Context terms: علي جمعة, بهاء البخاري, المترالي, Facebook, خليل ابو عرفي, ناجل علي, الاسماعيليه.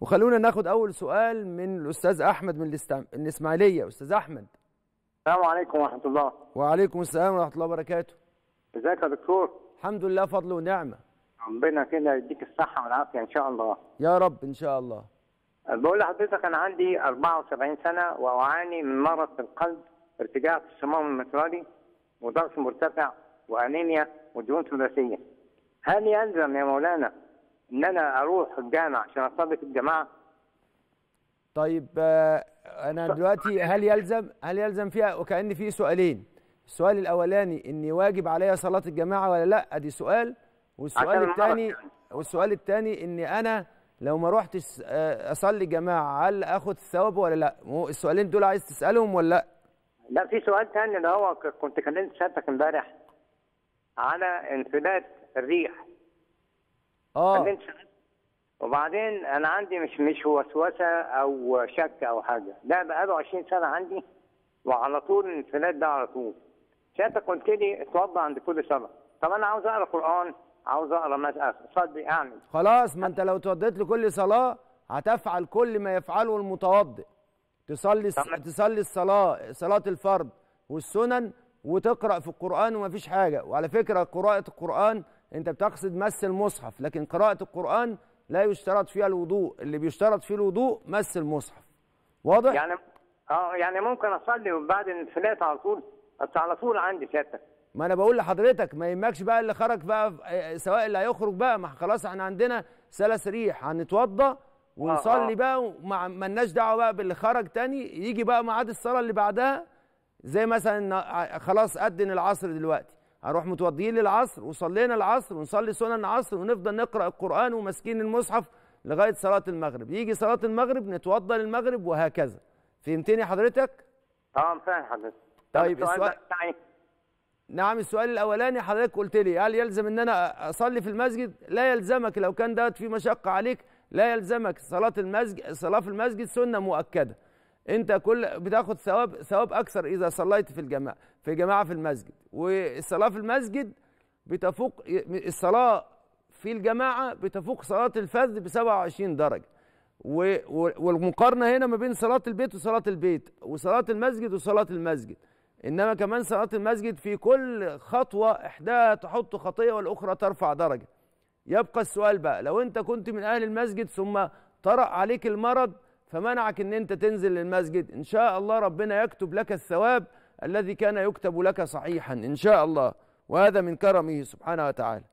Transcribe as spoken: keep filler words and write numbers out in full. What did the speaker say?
وخلونا ناخد اول سؤال من الاستاذ احمد من الاسماعيليه. استاذ احمد، السلام عليكم ورحمه الله. وعليكم السلام ورحمه الله وبركاته. ازيك يا دكتور؟ الحمد لله، فضل ونعمه. ربنا كده يديك الصحه والعافيه ان شاء الله. يا رب ان شاء الله. بقول لحضرتك انا عندي أربعة وسبعين سنه واعاني من مرض في القلب، ارتجاع في الصمام المترالي، وضغط مرتفع، وانيميا، ودهون ثلاثيه. هل يلزم يا مولانا ان انا اروح الجامعه عشان اصابق الجماعه؟ طيب انا دلوقتي هل يلزم هل يلزم فيها، وكأن في سؤالين. السؤال الاولاني اني واجب عليا صلاه الجماعه ولا لا، ادي سؤال. والسؤال الثاني والسؤال الثاني اني انا لو ما روحتش اصلي جماعه هل اخد الثواب ولا لا؟ السؤالين دول عايز تسالهم ولا لا؟ لا، في سؤال ثاني اللي هو كنت كلمت سيادتك امبارح على انسداد الريح. اه وبعدين انا عندي مش مش وسوسه او شك او حاجه، ده بقاله عشرين سنه عندي وعلى طول الانسداد ده على طول. سيادتك قلت لي اتوضى عند كل صلاه، طب انا عاوز اقرا قران، عاوز اقرا مثلا صدي اعمل. خلاص، ما انت لو اتوضيت لكل صلاه هتفعل كل ما يفعله المتوضئ. تصلي تصلي الصلاه، صلاه الفرض والسنن، وتقرا في القران ومفيش حاجه. وعلى فكره قراءه القران انت بتقصد مس المصحف، لكن قراءه القران لا يشترط فيها الوضوء، اللي بيشترط فيه الوضوء مس المصحف. واضح؟ يعني اه يعني ممكن اصلي وبعد الانفلات على طول، بس على طول عندي سيادتك. ما انا بقول لحضرتك ما يهمكش بقى اللي خرج بقى، سواء اللي هيخرج بقى، ما خلاص احنا عندنا ثلاث ريح، هنتوضى ونصلي بقى وما لناش دعوه بقى باللي خرج تاني. يجي بقى ميعاد الصلاه اللي بعدها، زي مثلا خلاص اذن العصر دلوقتي، هنروح متوضيين للعصر وصلينا العصر ونصلي سنن العصر ونفضل نقرا القران وماسكين المصحف لغايه صلاه المغرب. يجي صلاه المغرب نتوضى للمغرب، وهكذا. فهمتني حضرتك؟ اه فاهم حضرتك. طيب السؤال بتاعي، نعم، السؤال الاولاني حضرتك قلت لي هل يلزم ان انا اصلي في المسجد؟ لا يلزمك لو كان دوت في مشقه عليك، لا يلزمك. صلاه المسجد، الصلاه في المسجد سنه مؤكده، انت كل بتاخد ثواب ثواب اكثر اذا صليت في الجماعه في جماعه في المسجد. والصلاه في المسجد بتفوق، الصلاه في الجماعه بتفوق صلاه الفذ ب سبعة وعشرين درجه. والمقارنه هنا ما بين صلاه البيت وصلاه البيت، وصلاه المسجد وصلاه المسجد. انما كمان صلاه المسجد في كل خطوه احداها تحط خطيه والاخرى ترفع درجه. يبقى السؤال بقى، لو انت كنت من اهل المسجد ثم طرأ عليك المرض فمنعك ان انت تنزل للمسجد، ان شاء الله ربنا يكتب لك الثواب الذي كان يكتب لك صحيحا ان شاء الله، وهذا من كرمه سبحانه وتعالى.